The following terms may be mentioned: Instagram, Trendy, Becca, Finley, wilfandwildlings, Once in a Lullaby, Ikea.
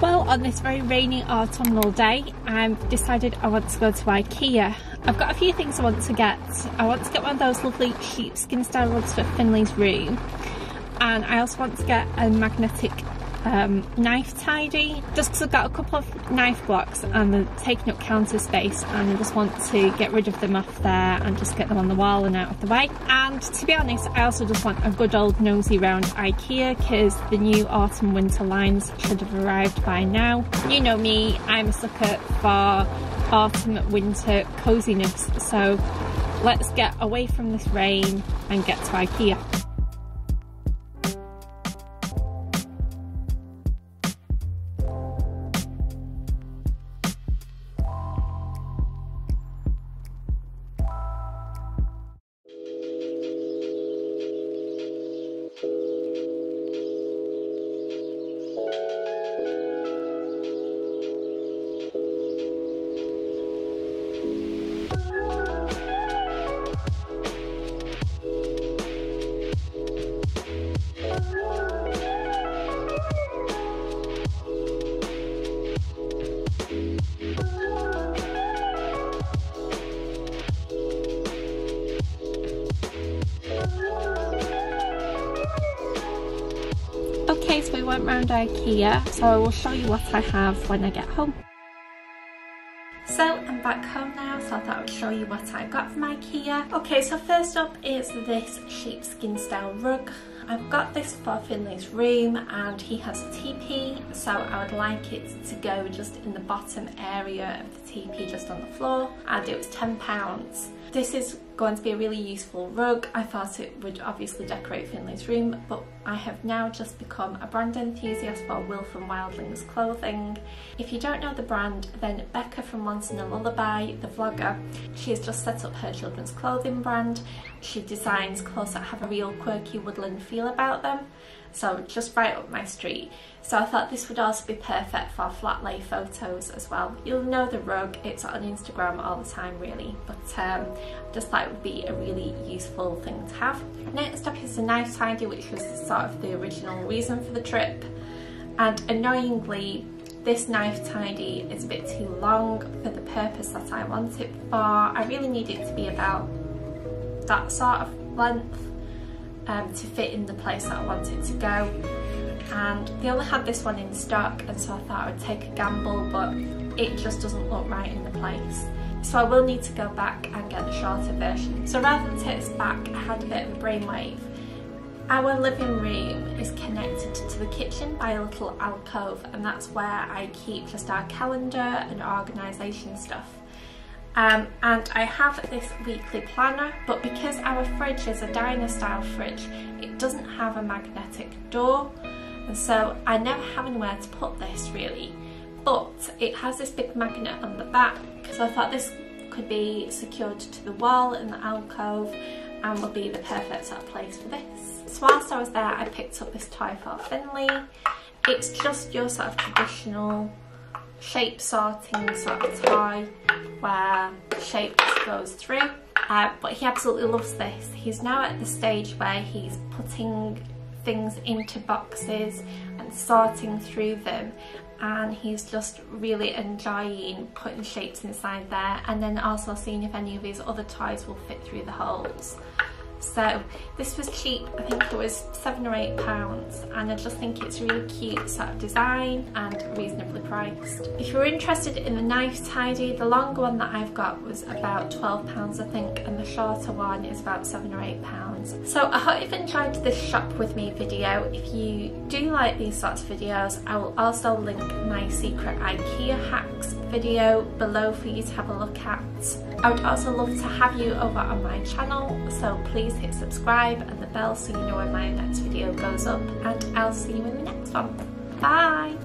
Well, on this very rainy autumnal day, I've decided I want to go to Ikea. I've got a few things I want to get. I want to get one of those lovely sheepskin style rugs for Finley's room, and I also want to get a magnetic knife tidy, just because I've got a couple of knife blocks and they're taking up counter space, and I just want to get rid of them off there and just get them on the wall and out of the way. And to be honest, I also just want a good old nosy round Ikea, because the new autumn winter lines should have arrived by now. You know me, I'm a sucker for autumn winter coziness, so let's get away from this rain and get to Ikea. So we went round Ikea, so I will show you what I have when I get home. So I'm back home now, so I thought I would show you what I got from Ikea. Okay, so first up is this sheepskin style rug. I've got this for Finley's room, and he has a teepee, so I would like it to go just in the bottom area of the teepee, just on the floor, and it was £10. This is going to be a really useful rug. I thought it would obviously decorate Finley's room, but I have now just become a brand enthusiast for Wilf and Wildlings clothing. If you don't know the brand, then Becca from Once in a Lullaby, the vlogger, she has just set up her children's clothing brand. She designs clothes that have a real quirky woodland feel about them, so just right up my street. So I thought this would also be perfect for flat lay photos as well. You'll know the rug, it's on Instagram all the time really, but just thought it would be a really useful thing to have. Next up is the knife tidy, which was sort of the original reason for the trip, and annoyingly this knife tidy is a bit too long for the purpose that I want it for. I really need it to be about that sort of length to fit in the place that I want it to go, and they only had this one in stock, and so I thought I would take a gamble, but it just doesn't look right in the place. So I will need to go back and get the shorter version. So rather than take this back, I had a bit of a brainwave. Our living room is connected to the kitchen by a little alcove, and that's where I keep just our calendar and organisation stuff. And I have this weekly planner, but because our fridge is a diner style fridge, it doesn't have a magnetic door, and so I never have anywhere to put this really, but it has this big magnet on the back, so I thought this could be secured to the wall in the alcove and would be the perfect sort of place for this. So whilst I was there, I picked up this toy for Finley. It's just your sort of traditional shape sorting sort of toy where shape goes through, but he absolutely loves this. He's now at the stage where he's putting things into boxes and sorting through them, and he's just really enjoying putting shapes inside there, and then also seeing if any of his other toys will fit through the holes. So this was cheap, I think it was £7 or £8, and I just think it's a really cute sort of design and reasonably priced. If you're interested in the knife tidy, the longer one that I've got was about £12 I think, and the shorter one is about £7 or £8. So I hope you've enjoyed this shop with me video. If you do like these sorts of videos, I will also link my secret IKEA hacks video below for you to have a look at. I would also love to have you over on my channel, so please hit subscribe and the bell so you know when my next video goes up, and I'll see you in the next one. Bye!